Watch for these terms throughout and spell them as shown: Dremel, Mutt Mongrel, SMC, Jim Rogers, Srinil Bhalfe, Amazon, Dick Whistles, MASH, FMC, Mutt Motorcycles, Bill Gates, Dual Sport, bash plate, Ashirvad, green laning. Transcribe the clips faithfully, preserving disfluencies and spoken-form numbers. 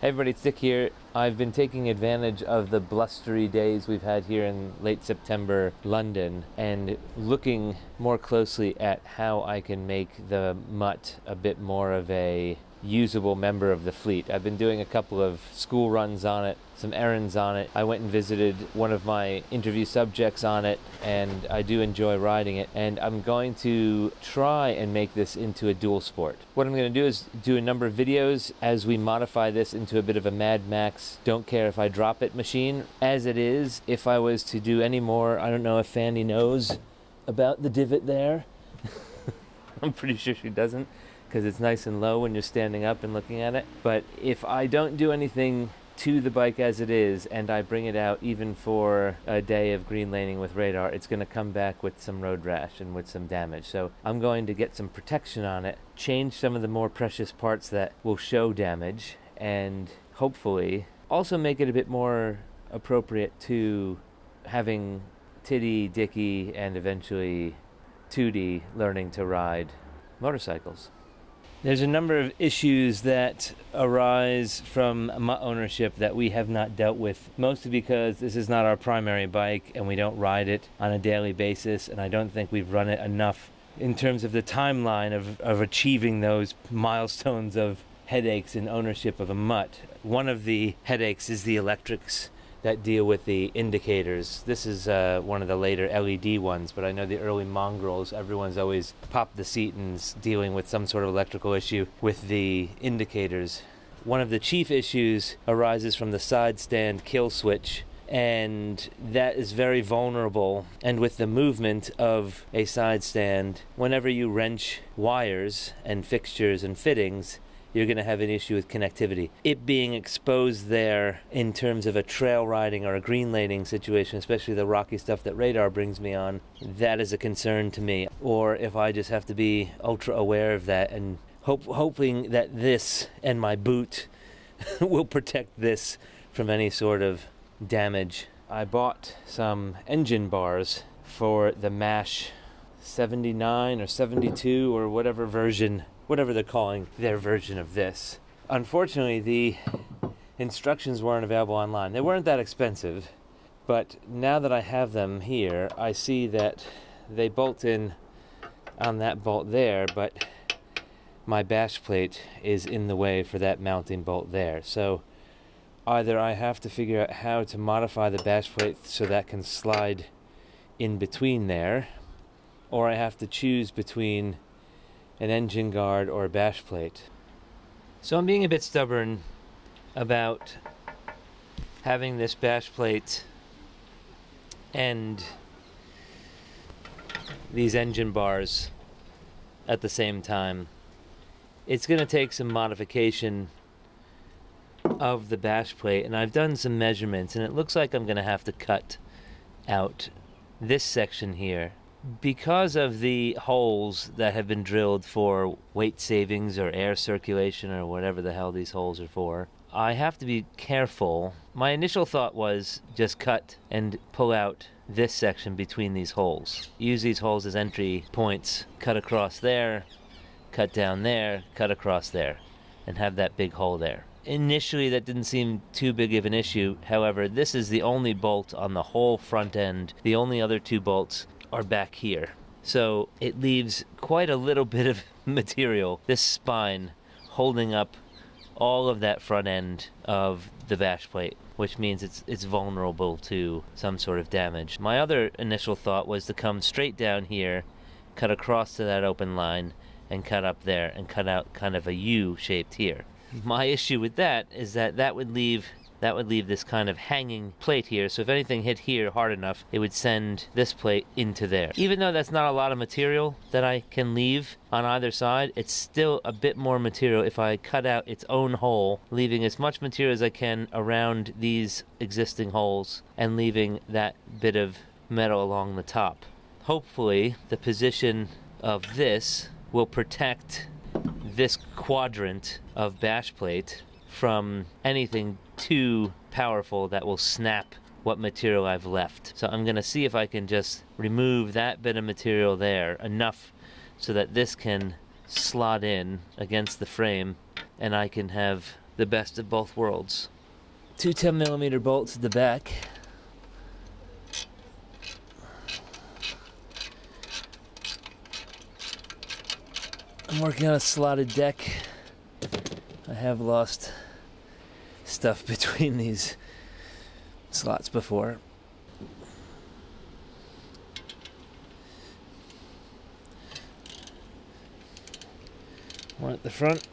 Hey everybody, it's Dick here. I've been taking advantage of the blustery days we've had here in late September London and looking more closely at how I can make the Mutt a bit more of a usable member of the fleet. I've been doing a couple of school runs on it, some errands on it. I went and visited one of my interview subjects on it, and I do enjoy riding it, and I'm going to try and make this into a dual sport. What I'm going to do is do a number of videos as we modify this into a bit of a Mad Max don't care if I drop it machine. As it is, if I was to do any more, I don't know if Fanny knows about the divot there. I'm pretty sure she doesn't, because it's nice and low when you're standing up and looking at it. But if I don't do anything to the bike as it is, and I bring it out even for a day of green laning with radar, it's gonna come back with some road rash and with some damage. So I'm going to get some protection on it, change some of the more precious parts that will show damage, and hopefully also make it a bit more appropriate to having Tiddy, Dicky, and eventually Tootie learning to ride motorcycles. There's a number of issues that arise from Mutt ownership that we have not dealt with, mostly because this is not our primary bike and we don't ride it on a daily basis, and I don't think we've run it enough in terms of the timeline of, of achieving those milestones of headaches in ownership of a Mutt. One of the headaches is the electrics that deal with the indicators. This is uh, one of the later L E D ones, but I know the early Mongrels, everyone's always popped the Setons dealing with some sort of electrical issue with the indicators. One of the chief issues arises from the side stand kill switch, and that is very vulnerable. And with the movement of a side stand, whenever you wrench wires and fixtures and fittings, you're going to have an issue with connectivity. It being exposed there in terms of a trail riding or a green laning situation, especially the rocky stuff that radar brings me on, that is a concern to me. Or if I just have to be ultra aware of that and hope, hoping that this and my boot will protect this from any sort of damage. I bought some engine bars for the MASH seventy-nine or seventy-two or whatever version, whatever they're calling their version of this. Unfortunately, the instructions weren't available online. They weren't that expensive, but now that I have them here, I see that they bolt in on that bolt there, but my bash plate is in the way for that mounting bolt there. So either I have to figure out how to modify the bash plate so that can slide in between there, or I have to choose between an engine guard or a bash plate. So I'm being a bit stubborn about having this bash plate and these engine bars at the same time. It's gonna take some modification of the bash plate, and I've done some measurements, and it looks like I'm gonna have to cut out this section here. Because of the holes that have been drilled for weight savings or air circulation or whatever the hell these holes are for, I have to be careful. My initial thought was just cut and pull out this section between these holes. Use these holes as entry points, cut across there, cut down there, cut across there, and have that big hole there. Initially that didn't seem too big of an issue. However, this is the only bolt on the whole front end. The only other two bolts are back here. So it leaves quite a little bit of material, this spine, holding up all of that front end of the bash plate, which means it's it's vulnerable to some sort of damage. My other initial thought was to come straight down here, cut across to that open line, and cut up there, and cut out kind of a U shaped here. My issue with that is that that would leave That would leave this kind of hanging plate here, so if anything hit here hard enough, it would send this plate into there. Even though that's not a lot of material that I can leave on either side, it's still a bit more material if I cut out its own hole, leaving as much material as I can around these existing holes and leaving that bit of metal along the top. Hopefully, the position of this will protect this quadrant of bash plate from anything too powerful that will snap what material I've left. So I'm gonna see if I can just remove that bit of material there enough so that this can slot in against the frame, and I can have the best of both worlds. Two ten millimeter bolts at the back. I'm working on a slotted deck. I have lost stuff between these slots before. One at the front.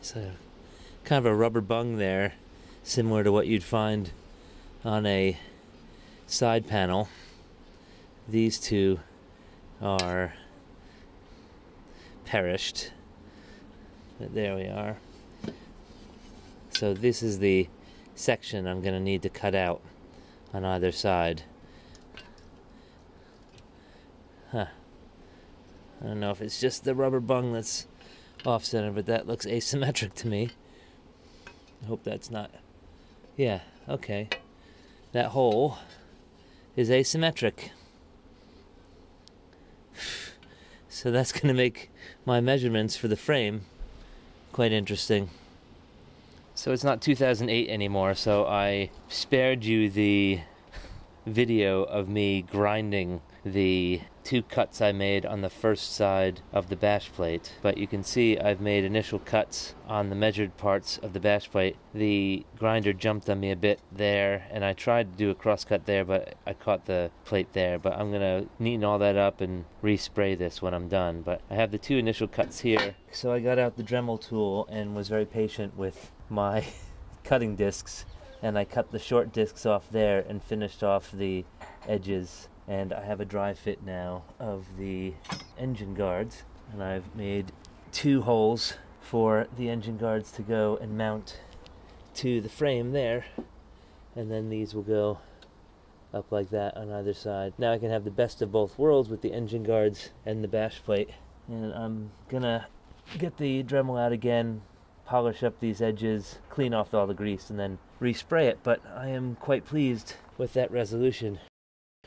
It's a kind of a rubber bung there, similar to what you'd find on a side panel. These two are perished, but there we are. So this is the section I'm going to need to cut out on either side. Huh. I don't know if it's just the rubber bung that's off-center, but that looks asymmetric to me. I hope that's not... yeah, okay. That hole is asymmetric. So that's going to make my measurements for the frame quite interesting. So it's not two thousand eight anymore, so I spared you the video of me grinding the two cuts I made on the first side of the bash plate, but you can see I've made initial cuts on the measured parts of the bash plate. The grinder jumped on me a bit there, and I tried to do a crosscut there, but I caught the plate there. But I'm gonna neaten all that up and respray this when I'm done. But I have the two initial cuts here. So I got out the Dremel tool and was very patient with my cutting discs, and I cut the short discs off there and finished off the edges. And I have a dry fit now of the engine guards, and I've made two holes for the engine guards to go and mount to the frame there, and then these will go up like that on either side. Now I can have the best of both worlds with the engine guards and the bash plate, and I'm gonna get the Dremel out again, polish up these edges, clean off all the grease, and then respray it. But I am quite pleased with that resolution.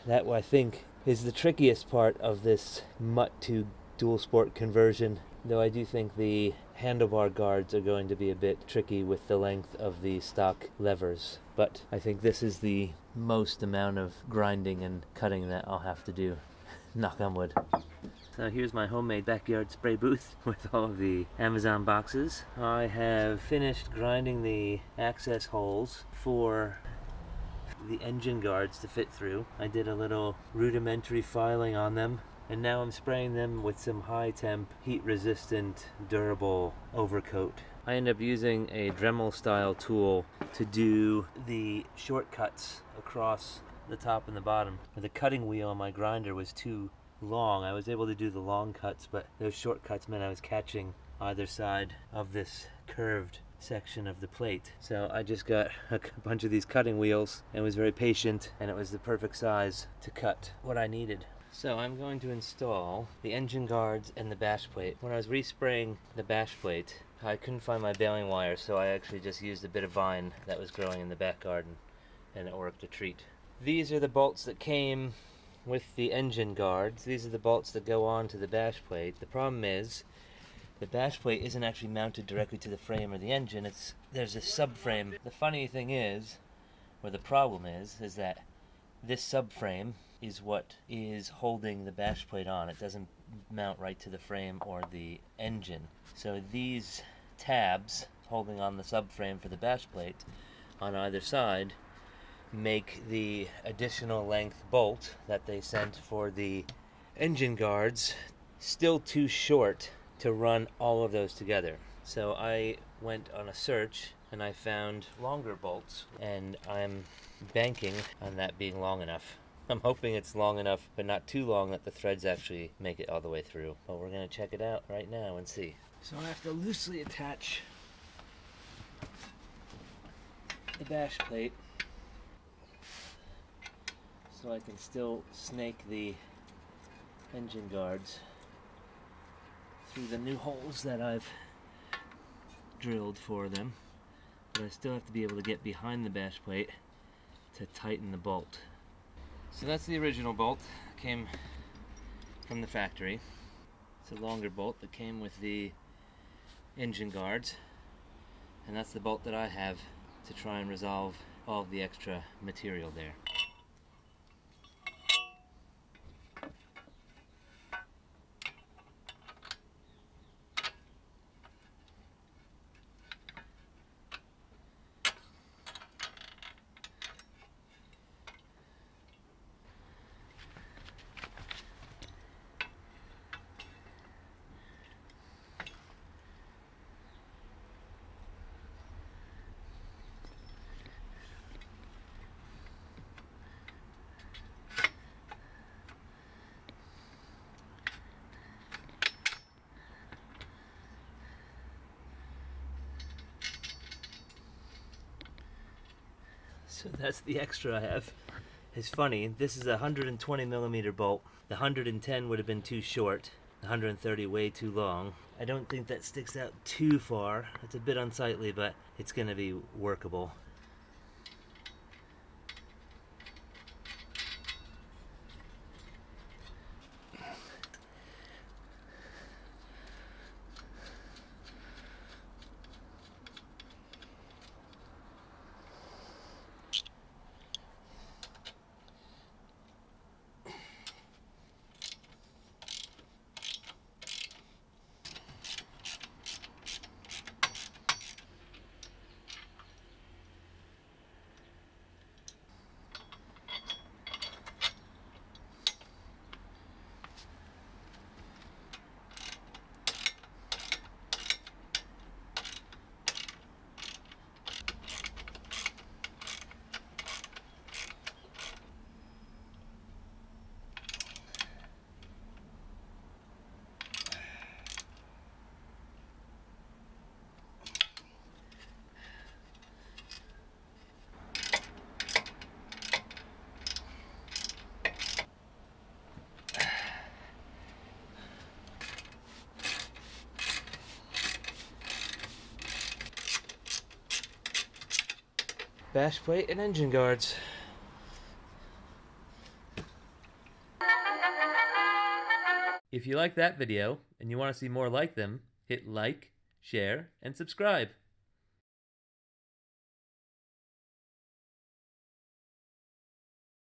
That, I think, is the trickiest part of this Mutt to dual sport conversion, though I do think the handlebar guards are going to be a bit tricky with the length of the stock levers. But I think this is the most amount of grinding and cutting that I'll have to do. Knock on wood. So here's my homemade backyard spray booth with all of the Amazon boxes. I have finished grinding the access holes for the engine guards to fit through. I did a little rudimentary filing on them, and now I'm spraying them with some high temp, heat resistant, durable overcoat. I end up using a Dremel style tool to do the shortcuts across the top and the bottom. The cutting wheel on my grinder was too long. I was able to do the long cuts, but those shortcuts meant I was catching either side of this curved section of the plate. So I just got a bunch of these cutting wheels and was very patient, and it was the perfect size to cut what I needed. So I'm going to install the engine guards and the bash plate. When I was respraying the bash plate, I couldn't find my baling wire, so I actually just used a bit of vine that was growing in the back garden, and it worked a treat. These are the bolts that came with the engine guards. These are the bolts that go on to the bash plate. The problem is the bash plate isn't actually mounted directly to the frame or the engine. It's there's a subframe. The funny thing is, or the problem is, is that this subframe is what is holding the bash plate on. It doesn't mount right to the frame or the engine. So these tabs holding on the subframe for the bash plate on either side make the additional length bolt that they sent for the engine guards still too short to run all of those together. So I went on a search and I found longer bolts, and I'm banking on that being long enough. I'm hoping it's long enough, but not too long that the threads actually make it all the way through. But we're gonna check it out right now and see. So I have to loosely attach the bash plate so I can still snake the engine guards through the new holes that I've drilled for them, but I still have to be able to get behind the bash plate to tighten the bolt. So that's the original bolt, came from the factory. It's a longer bolt that came with the engine guards, and that's the bolt that I have to try and resolve all of the extra material there. So that's the extra I have. It's funny, this is a one hundred twenty millimeter bolt. The one hundred ten would have been too short, the one hundred thirty way too long. I don't think that sticks out too far. It's a bit unsightly, but it's gonna be workable. Bash plate and engine guards. If you like that video and you want to see more like them, hit like, share, and subscribe.